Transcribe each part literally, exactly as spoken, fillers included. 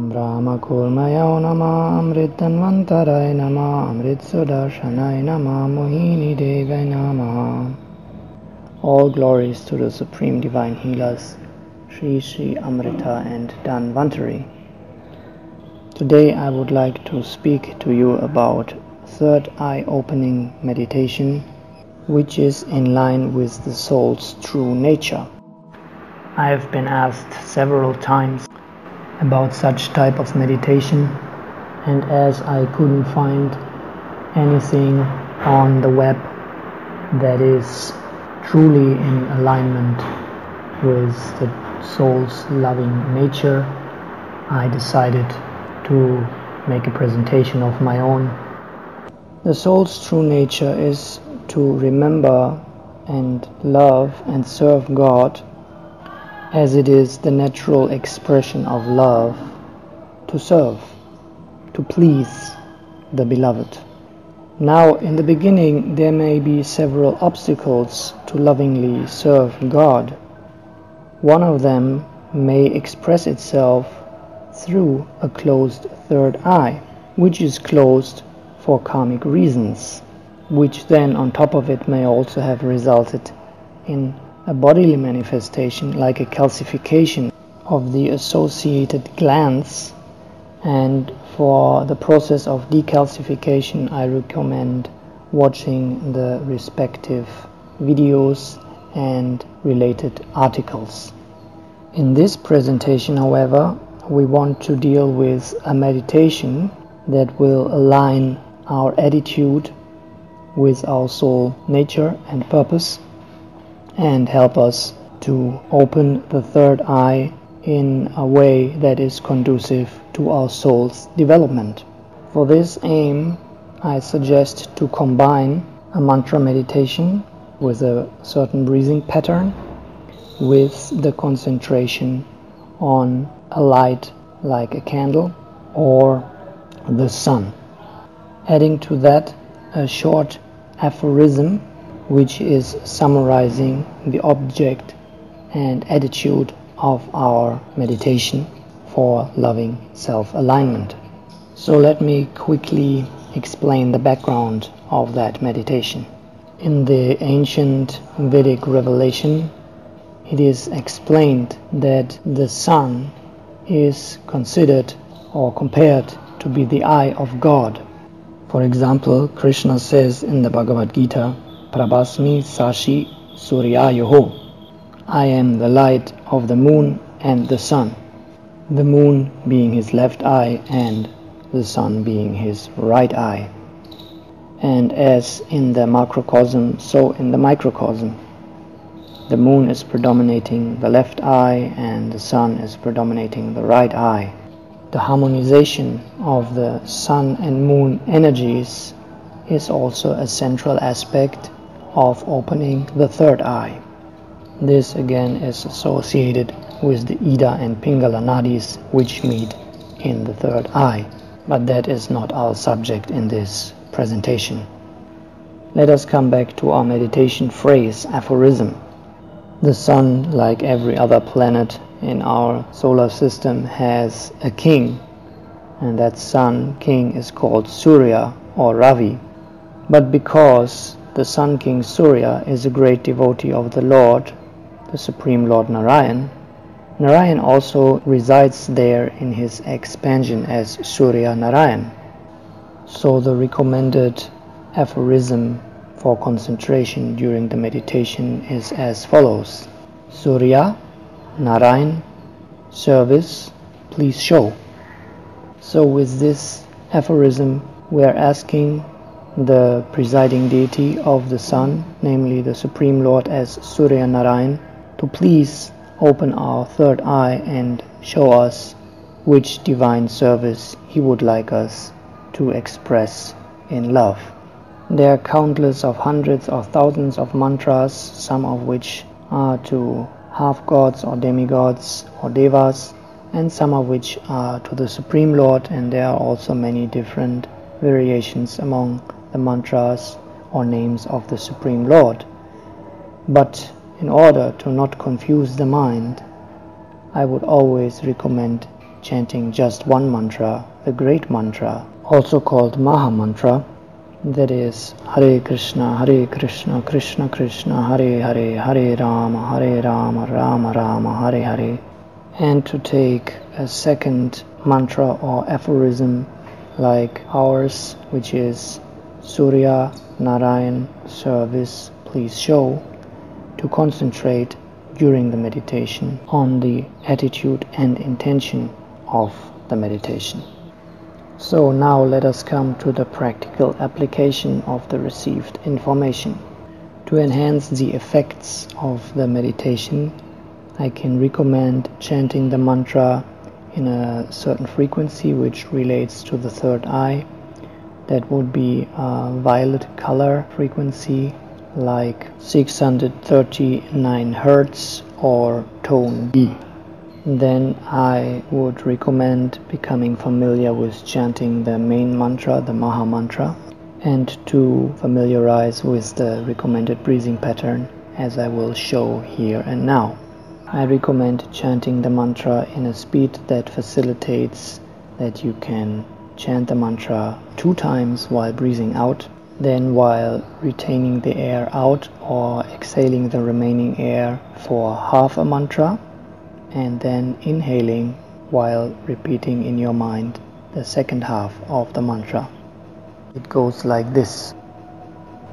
Om Brahma Kurmaya Nama Amrit Danvantarai Nama Amrit Sudarshanai Nama Mohini Devai Nama. All glories to the Supreme Divine Healers, Shri Sri Amrita and Danvantari. Today I would like to speak to you about third eye opening meditation, which is in line with the soul's true nature. I have been asked several times about such type of meditation, and as I couldn't find anything on the web that is truly in alignment with the soul's loving nature, I decided to make a presentation of my own. The soul's true nature is to remember and love and serve God, as it is the natural expression of love to serve, to please the beloved. Now, in the beginning, there may be several obstacles to lovingly serve God. One of them may express itself through a closed third eye, which is closed for karmic reasons, which then on top of it may also have resulted in a bodily manifestation like a calcification of the associated glands, and for the process of decalcification I recommend watching the respective videos and related articles. In this presentation, however, we want to deal with a meditation that will align our attitude with our soul nature and purpose, and help us to open the third eye in a way that is conducive to our soul's development. For this aim, I suggest to combine a mantra meditation with a certain breathing pattern with the concentration on a light like a candle or the sun. Adding to that a short aphorism which is summarizing the object and attitude of our meditation for loving self-alignment. So let me quickly explain the background of that meditation. In the ancient Vedic revelation, it is explained that the sun is considered or compared to be the eye of God. For example, Krishna says in the Bhagavad Gita, Prabhasmi Sashi Surya Yoho, I am the light of the moon and the sun, the moon being his left eye and the sun being his right eye. And as in the macrocosm, so in the microcosm, the moon is predominating the left eye and the sun is predominating the right eye. The harmonization of the sun and moon energies is also a central aspect of opening the third eye. This again is associated with the Ida and pingala nadis, which meet in the third eye, but that is not our subject in this presentation. Let us come back to our meditation phrase, aphorism. The sun, like every other planet in our solar system, has a king, and that sun king is called Surya or Ravi. But because the Sun King Surya is a great devotee of the Lord, the Supreme Lord Narayan, Narayan also resides there in his expansion as Surya Narayan. So the recommended aphorism for concentration during the meditation is as follows. Surya, Narayan, service, please show. So with this aphorism we are asking the presiding deity of the sun, namely the Supreme Lord as Surya Narayan, to please open our third eye and show us which divine service he would like us to express in love. There are countless of hundreds or thousands of mantras, some of which are to half-gods or demigods or devas, and some of which are to the Supreme Lord, and there are also many different variations among the mantras or names of the Supreme Lord. But in order to not confuse the mind, I would always recommend chanting just one mantra, the great mantra, also called Maha Mantra, that is Hare Krishna, Hare Krishna, Krishna Krishna, Hare Hare, Hare Rama, Hare Rama, Rama Rama, Hare Hare, and to take a second mantra or aphorism like ours, which is Surya Narayan service please show, to concentrate during the meditation on the attitude and intention of the meditation. So now let us come to the practical application of the received information. To enhance the effects of the meditation, I can recommend chanting the mantra in a certain frequency which relates to the third eye. That would be a violet color frequency like six hundred thirty-nine hertz or tone B. Then I would recommend becoming familiar with chanting the main mantra, the Maha Mantra, and to familiarize with the recommended breathing pattern as I will show here and now. I recommend chanting the mantra in a speed that facilitates that you can chant the mantra two times while breathing out, then while retaining the air out or exhaling the remaining air for half a mantra, and then inhaling while repeating in your mind the second half of the mantra. It goes like this.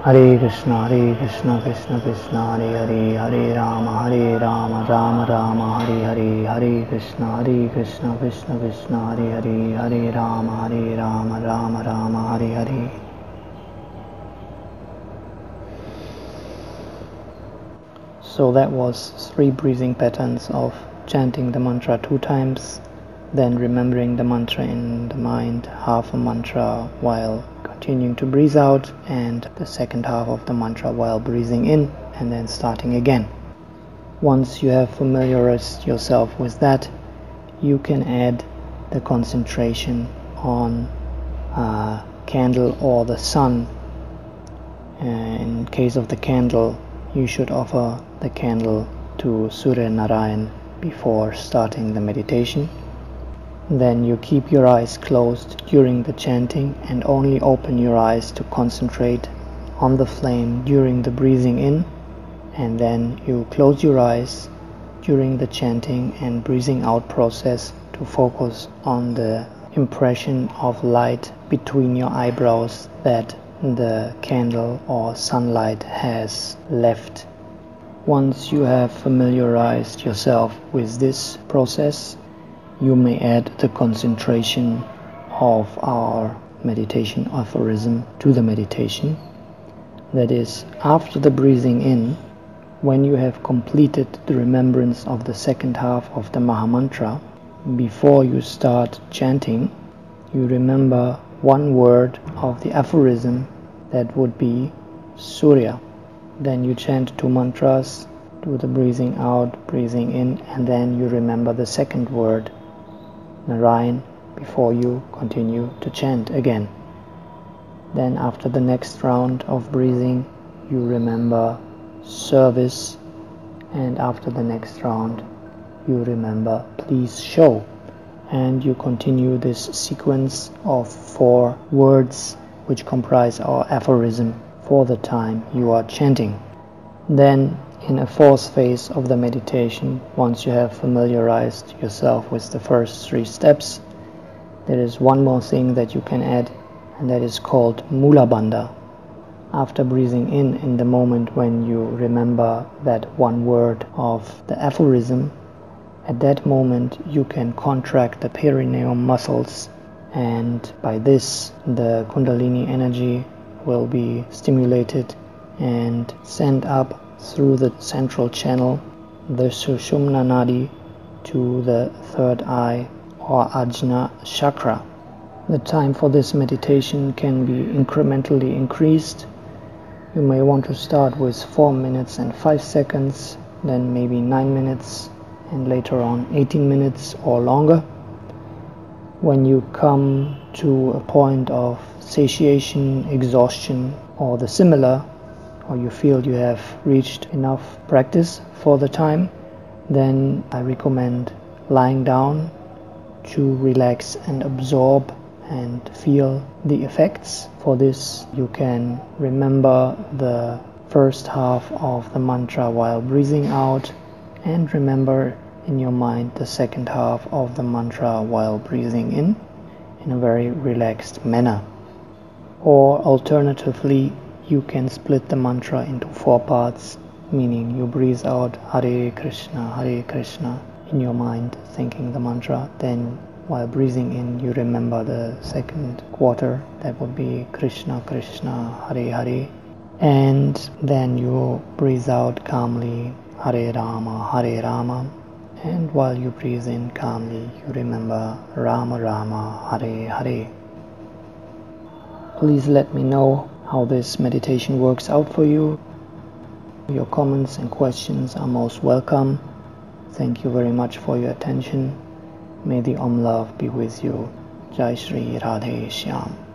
Hare Krishna, Hare Krishna, Krishna Krishna, Hare Hare, Hare Rama, Hare Rama, Rama Rama, Hare Hare, Hare Krishna, Hare Krishna, Krishna Krishna, Hare Hare, Hare Rama, Hare Rama, Rama Rama, Hare Hare. So that was three breathing patterns of chanting the mantra two times, then remembering the mantra in the mind, half a mantra while continuing to breathe out, and the second half of the mantra while breathing in, and then starting again. Once you have familiarized yourself with that, you can add the concentration on a candle or the sun. In case of the candle, you should offer the candle to Surya Narayan before starting the meditation. Then you keep your eyes closed during the chanting and only open your eyes to concentrate on the flame during the breathing in, and then you close your eyes during the chanting and breathing out process to focus on the impression of light between your eyebrows that the candle or sunlight has left. Once you have familiarized yourself with this process, you may add the concentration of our meditation aphorism to the meditation. That is, after the breathing in, when you have completed the remembrance of the second half of the Maha Mantra, before you start chanting, you remember one word of the aphorism, that would be Surya. Then you chant two mantras, do the breathing out, breathing in, and then you remember the second word, Narayan, before you continue to chant again. Then after the next round of breathing, you remember service, and after the next round you remember please show, and you continue this sequence of four words which comprise our aphorism for the time you are chanting. Then in a fourth phase of the meditation, once you have familiarized yourself with the first three steps, there is one more thing that you can add, and that is called mula bandha. After breathing in, in the moment when you remember that one word of the aphorism, at that moment you can contract the perineum muscles, and by this the Kundalini energy will be stimulated and send up through the central channel the Sushumna Nadi to the third eye or Ajna Chakra. The time for this meditation can be incrementally increased. You may want to start with four minutes and five seconds, then maybe nine minutes, and later on eighteen minutes or longer. When you come to a point of satiation, exhaustion or the similar, or you feel you have reached enough practice for the time, then I recommend lying down to relax and absorb and feel the effects. For this you can remember the first half of the mantra while breathing out, and remember in your mind the second half of the mantra while breathing in, in a very relaxed manner. Or alternatively, you can split the mantra into four parts, meaning you breathe out Hare Krishna, Hare Krishna in your mind, thinking the mantra, then while breathing in, you remember the second quarter, that would be Krishna, Krishna, Hare Hare. And then you breathe out calmly, Hare Rama, Hare Rama. And while you breathe in calmly, you remember Rama, Rama, Hare Hare. Please let me know how this meditation works out for you. Your comments and questions are most welcome. Thank you very much for your attention. May the Om Love be with you. Jai Shri Radhe Shyam.